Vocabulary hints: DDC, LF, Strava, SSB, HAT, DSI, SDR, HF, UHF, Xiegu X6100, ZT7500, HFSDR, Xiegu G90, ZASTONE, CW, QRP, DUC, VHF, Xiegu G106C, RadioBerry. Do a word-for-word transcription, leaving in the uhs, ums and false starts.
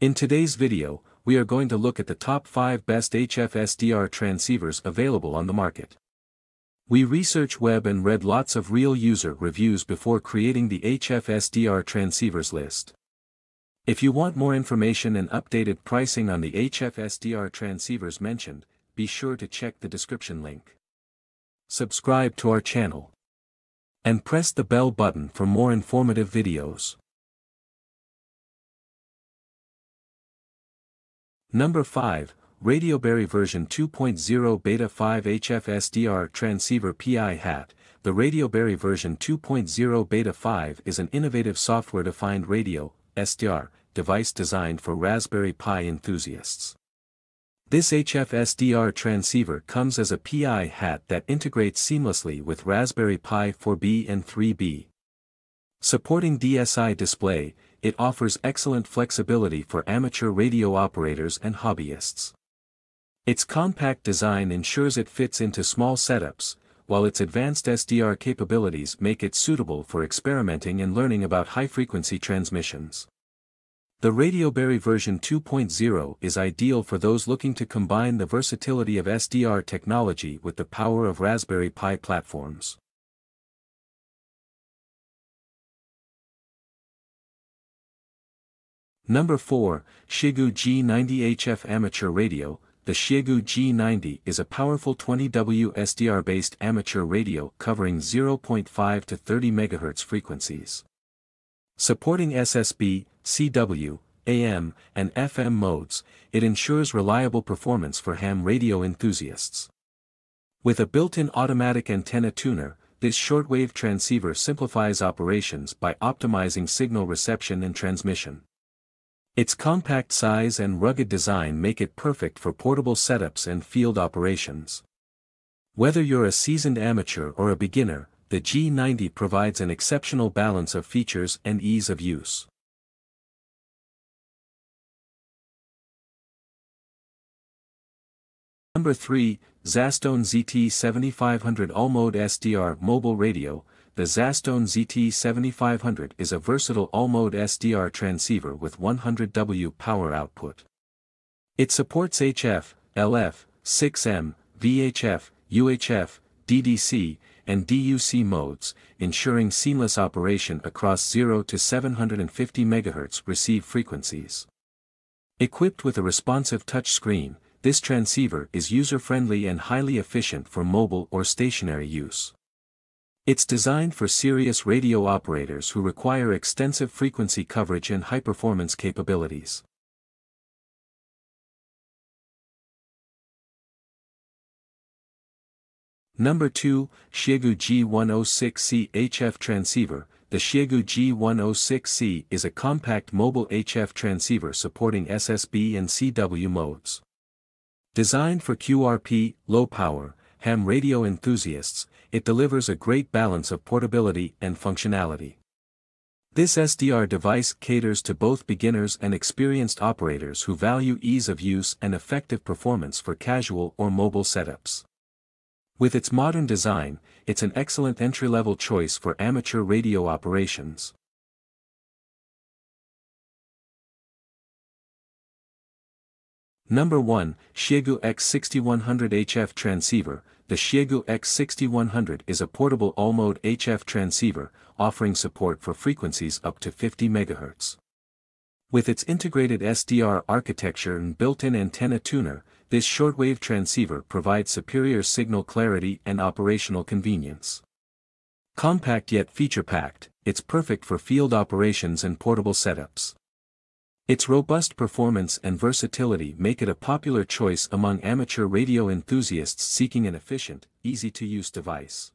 In today's video, we are going to look at the top five best H F S D R transceivers available on the market. We research web and read lots of real user reviews before creating the H F S D R transceivers list. If you want more information and updated pricing on the H F S D R transceivers mentioned, be sure to check the description link. Subscribe to our channel and press the bell button for more informative videos. Number five, RadioBerry version two point oh Beta five H F S D R transceiver P I hat. The RadioBerry version two point oh Beta five is an innovative software-defined radio S D R device designed for Raspberry Pi enthusiasts. This H F S D R transceiver comes as a P I hat that integrates seamlessly with Raspberry Pi four B and three B. Supporting D S I display, it offers excellent flexibility for amateur radio operators and hobbyists. Its compact design ensures it fits into small setups, while its advanced S D R capabilities make it suitable for experimenting and learning about high-frequency transmissions. The RadioBerry version two point oh is ideal for those looking to combine the versatility of S D R technology with the power of Raspberry Pi platforms. Number four, Xiegu G ninety H F Amateur Radio. The Xiegu G ninety is a powerful twenty watt S D R-based amateur radio covering zero point five to thirty megahertz frequencies. Supporting S S B, C W, A M, and F M modes, it ensures reliable performance for ham radio enthusiasts. With a built-in automatic antenna tuner, this shortwave transceiver simplifies operations by optimizing signal reception and transmission. Its compact size and rugged design make it perfect for portable setups and field operations. Whether you're a seasoned amateur or a beginner, the G ninety provides an exceptional balance of features and ease of use. Number three, ZASTONE Z T seventy-five hundred All-Mode S D R Mobile Radio. The ZASTONE Z T seventy-five hundred is a versatile all-mode S D R transceiver with one hundred watt power output. It supports H F, L F, six M, V H F, U H F, D D C, and D U C modes, ensuring seamless operation across zero to seven hundred fifty megahertz receive frequencies. Equipped with a responsive touchscreen, this transceiver is user-friendly and highly efficient for mobile or stationary use. It's designed for serious radio operators who require extensive frequency coverage and high-performance capabilities. Number two, Xiegu G one oh six C H F Transceiver. The Xiegu G one oh six C is a compact mobile H F transceiver supporting S S B and C W modes. Designed for Q R P, low power, ham radio enthusiasts, it delivers a great balance of portability and functionality. This S D R device caters to both beginners and experienced operators who value ease of use and effective performance for casual or mobile setups. With its modern design, it's an excellent entry-level choice for amateur radio operations. Number one, Xiegu X sixty-one hundred H F Transceiver. The Xiegu X sixty-one hundred is a portable all-mode H F transceiver, offering support for frequencies up to fifty megahertz. With its integrated S D R architecture and built-in antenna tuner, this shortwave transceiver provides superior signal clarity and operational convenience. Compact yet feature-packed, it's perfect for field operations and portable setups. Its robust performance and versatility make it a popular choice among amateur radio enthusiasts seeking an efficient, easy-to-use device.